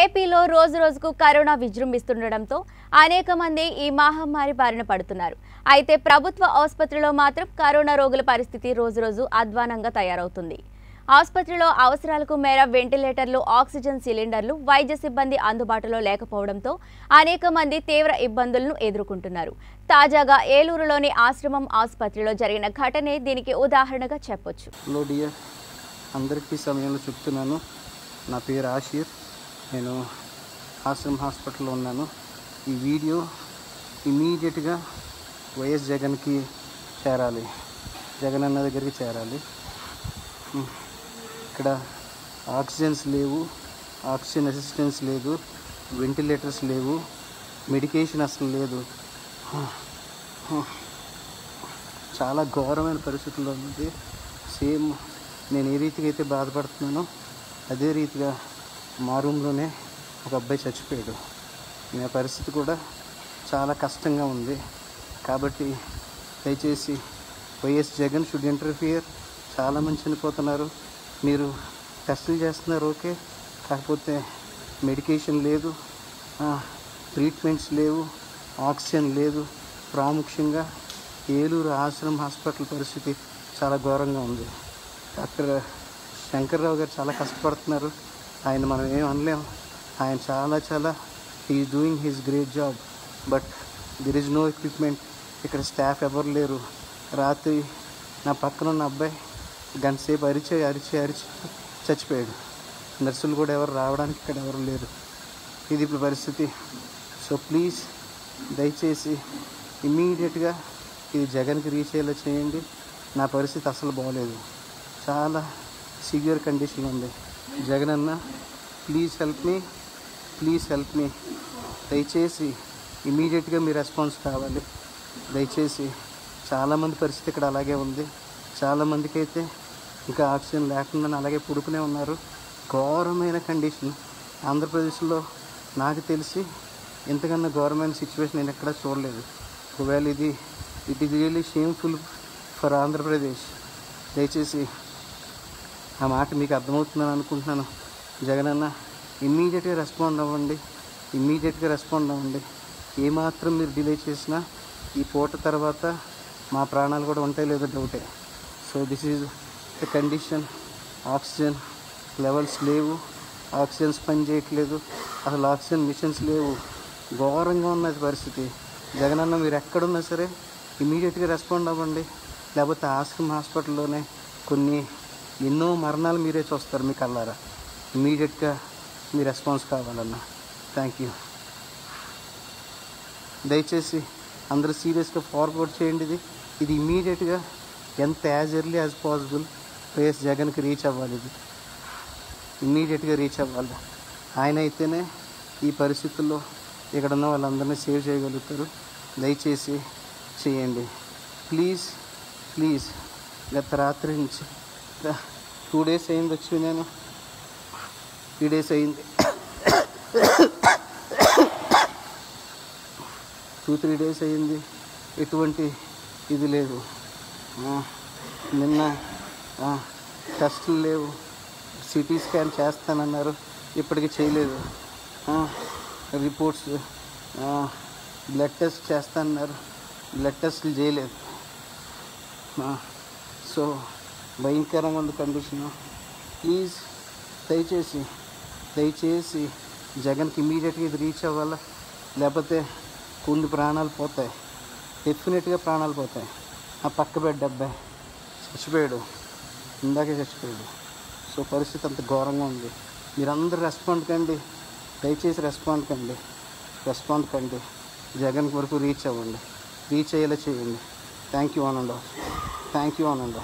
ఏపీలో రోజురోజుకు కరోనా విజృంభిస్తుండడంతో అనేక మంది ఈ మహమ్మారి బారిన పడుతున్నారు. అయితే ప్రభుత్వ ఆసుపత్రిలో మాత్రం కరోనా రోగుల పరిస్థితి రోజురోజు అద్వానంగా తయారవుతుంది. ఆసుపత్రిలో అవసరాలకు మేర వెంటిలేటర్లు, ఆక్సిజన్ సిలిండర్లు, వైద్య సిబ్బంది అందుబాటులో లేకపోవడంతో అనేక మంది తీవ్ర ఇబ్బందులను ఎదుర్కొంటున్నారు. తాజాగా ఏలూరులోని ఆశ్రమం ఆసుపత్రిలో జరిగిన ఘటనే దీనికి ఉదాహరణగా చెప్పొచ్చు. హలో డియర్, అందరికీ సమయంలో చెప్తున్నాను. నా పేరు ఆశీర్, నేను ఆశ్రమ్ హాస్పిటల్లో ఉన్నాను. ఈ వీడియో ఇమీడియట్గా వైఎస్ జగన్కి చేరాలి, జగన్ అన్న దగ్గరికి చేరాలి. ఇక్కడ ఆక్సిజన్స్ లేవు, ఆక్సిజన్ అసిస్టెన్స్ లేదు, వెంటిలేటర్స్ లేవు, మెడికేషన్ అసలు లేదు. చాలా ఘోరమైన పరిస్థితుల్లో ఉంది. సేమ్ నేను ఏ రీతిగా అయితే బాధపడుతున్నానో అదే రీతిగా మా రూమ్లోనే ఒక అబ్బాయి చచ్చిపోయాడు. నా పరిస్థితి కూడా చాలా కష్టంగా ఉంది. కాబట్టి దయచేసి వైఎస్ జగన్ షుడ్ ఇంటర్ఫియర్. చాలామంది చనిపోతున్నారు. మీరు టెస్టులు చేస్తున్నారు, ఓకే, కాకపోతే మెడికేషన్ లేదు, ట్రీట్మెంట్స్ లేవు, ఆక్సిజన్ లేదు. ప్రాముఖ్యంగా ఏలూరు ఆశ్రమ్ హాస్పిటల్ పరిస్థితి చాలా ఘోరంగా ఉంది. డాక్టర్ శంకర్రావు గారు చాలా కష్టపడుతున్నారు, ఆయన మనం ఏం అనలేము. ఆయన చాలా is doing his great job. But there is no equipment. ఇక్కడ స్టాఫ్ ఎవరు లేరు. రాత్రి నా పక్కన ఉన్న అబ్బాయి గంట సేపు అరిచి చచ్చిపోయాడు. నర్సులు కూడా ఎవరు రావడానికి ఇక్కడ ఎవరు లేరు. ఇది ఇప్పుడు పరిస్థితి. సో ప్లీజ్ దయచేసి ఇమ్మీడియట్గా ఇది జగన్కి రీచ్ అయ్యేలా చేయండి. నా పరిస్థితి అసలు బాగలేదు, చాలా సివియర్ కండిషన్ ఉంది. జగన్ అన్న please help me, please help me. దయచేసి ఇమీడియట్గా మీ రెస్పాన్స్ కావాలి. దయచేసి చాలామంది పరిస్థితి ఇక్కడ అలాగే ఉంది. చాలామందికి అయితే ఇంకా ఆక్సిజన్ లేకుండా అలాగే పుడుకునే ఉన్నారు. ఘోరమైన కండిషన్. ఆంధ్రప్రదేశ్లో నాకు తెలిసి ఇంతకన్నా ఘోరమైన సిచ్యువేషన్ నేను ఎక్కడా చూడలేదు. ఒకవేళ it is really shameful for Andhra Pradesh. దయచేసి ఆ మాట మీకు అర్థమవుతుందని అనుకుంటున్నాను. జగన్ అన్న ఇమ్మీడియట్గా రెస్పాండ్ అవ్వండి, ఇమ్మీడియట్గా రెస్పాండ్ అవ్వండి. ఏమాత్రం మీరు డిలే చేసినా ఈ పూట తర్వాత మా ప్రాణాలు కూడా ఉంటాయి లేదో డౌటే. So this is the condition. Oxygen levels లేవు, ఆక్సిజన్స్ పని చేయట్లేదు, అసలు ఆక్సిజన్ మిషన్స్ లేవు. ఘోరంగా ఉన్నది పరిస్థితి. జగన్ అన్న మీరు ఎక్కడున్నా సరే ఇమ్మీడియట్గా రెస్పాండ్ అవ్వండి. లేకపోతే ఆశ్రమ్ హాస్పిటల్లోనే ఎన్నో మరణాలు మీరే చూస్తారు మీ కళ్ళారా. ఇమీడియట్గా మీ రెస్పాన్స్ కావాలన్నా. Thank you. దయచేసి అందరూ సీరియస్గా ఫార్వర్డ్ చేయండి. ఇది ఇమీడియట్గా ఎంత as early as possible YS జగన్కి రీచ్ అవ్వాలి. ఇది ఇమీడియట్గా రీచ్ అవ్వాలి. ఆయన అయితేనే ఈ పరిస్థితుల్లో ఇక్కడ ఉన్న వాళ్ళందరినీ సేవ్ చేయగలుగుతారు. దయచేసి చేయండి, ప్లీజ్ ప్లీజ్. గత రాత్రి నుంచి 2 days అయింది వచ్చి, నేను 3 days అయింది, 2-3 days అయింది, ఎటువంటి ఇది లేదు. నిన్న టెస్టులు లేవు, సిటీ స్కాన్ చేస్తానన్నారు, ఇప్పటికీ చేయలేదు. రిపోర్ట్స్ బ్లడ్ టెస్ట్ చేస్తానన్నారు, బ్లడ్ టెస్టులు చేయలేదు. సో భయంకరంగా ఉంది కండిషను. ప్లీజ్ దయచేసి జగన్కి ఇమీడియట్గా ఇది రీచ్ అవ్వాలి. లేకపోతే కొన్ని ప్రాణాలు పోతాయి, డెఫినెట్గా ప్రాణాలు పోతాయి. ఆ పక్క బెడ్ అబ్బాయి చచ్చిపోయాడు, ఇందాకే చచ్చిపోయాడు. సో పరిస్థితి అంత ఘోరంగా ఉంది. మీరందరూ రెస్పాండ్ కండి, దయచేసి రెస్పాండ్ కండి. జగన్ వరకు రీచ్ అవ్వండి, రీచ్ అయ్యేలా చేయండి. Thank you Anand, thank you Anand.